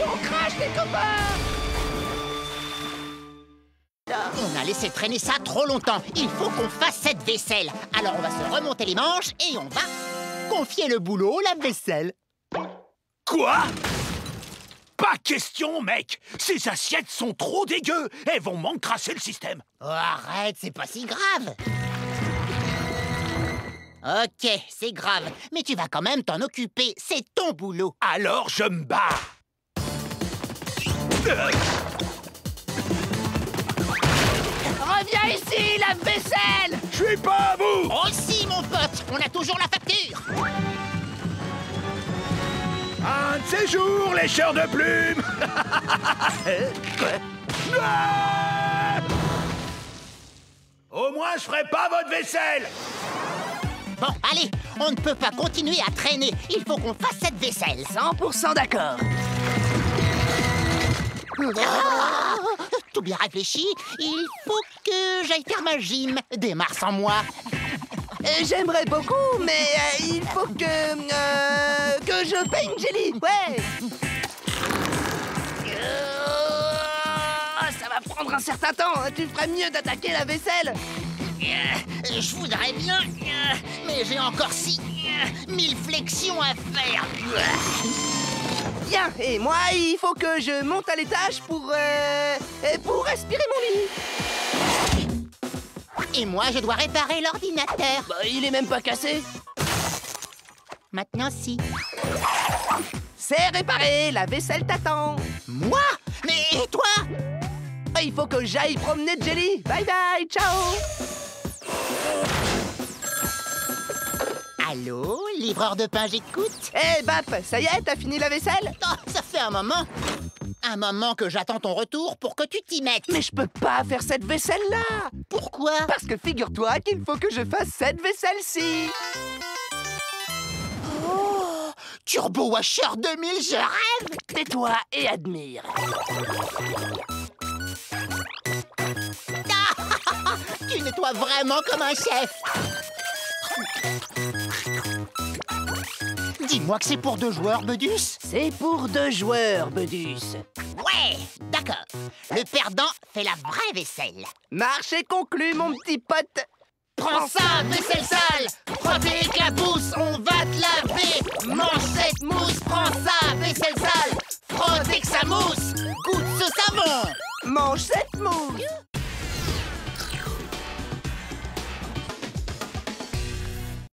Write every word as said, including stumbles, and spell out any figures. Attention, on crache les copains. On a laissé traîner ça trop longtemps. Il faut qu'on fasse cette vaisselle. Alors on va se remonter les manches et on va confier le boulot au lave-vaisselle. Quoi? Pas question, mec. Ces assiettes sont trop dégueu. Elles vont m'encrasser le système. Oh, arrête, c'est pas si grave. Ok, c'est grave, mais tu vas quand même t'en occuper, c'est ton boulot. Alors je me bats. Reviens ici, lave-vaisselle. Je suis pas à vous. Oh si, mon pote, on a toujours la facture. Un de ces jours, lécheur de plumes. Au moins, je ferai pas votre vaisselle. Bon, allez, on ne peut pas continuer à traîner. Il faut qu'on fasse cette vaisselle. cent pour cent d'accord. Ah, tout bien réfléchi, il faut que j'aille faire ma gym. Démarre sans moi. Euh, J'aimerais beaucoup, mais euh, il faut que... Euh, que je peigne Jelly. Ouais. Euh, ça va prendre un certain temps. Tu ferais mieux d'attaquer la vaisselle. Euh, je voudrais bien, euh, mais j'ai encore six euh, mille flexions à faire. Bien, et moi, il faut que je monte à l'étage pour, euh, pour aspirer mon lit. Et moi, je dois réparer l'ordinateur. Bah, il est même pas cassé. Maintenant, si. C'est réparé, la vaisselle t'attend. Moi? Mais et toi? Il faut que j'aille promener Jelly. Bye bye, ciao. Allô, livreur de pain, j'écoute. Hé, hey, Bap, ça y est, t'as fini la vaisselle? Oh, ça fait un moment. Un moment que j'attends ton retour pour que tu t'y mettes. Mais je peux pas faire cette vaisselle-là. Pourquoi? Parce que figure-toi qu'il faut que je fasse cette vaisselle-ci. Oh, Turbo Washer deux mille, je rêve. Tais-toi et admire. Tu nettoies vraiment comme un chef. Dis-moi que c'est pour deux joueurs, Bedus. C'est pour deux joueurs, Bedus. Ouais, d'accord. Le perdant fait la vraie vaisselle. Marche et conclu, mon petit pote. Prends ça, vaisselle sale. Prends tes éclabousses, on va te laver. Mange cette mousse, prends ça, vaisselle sale. Frotte que ça mousse, goûte ce savon. Mange cette mousse.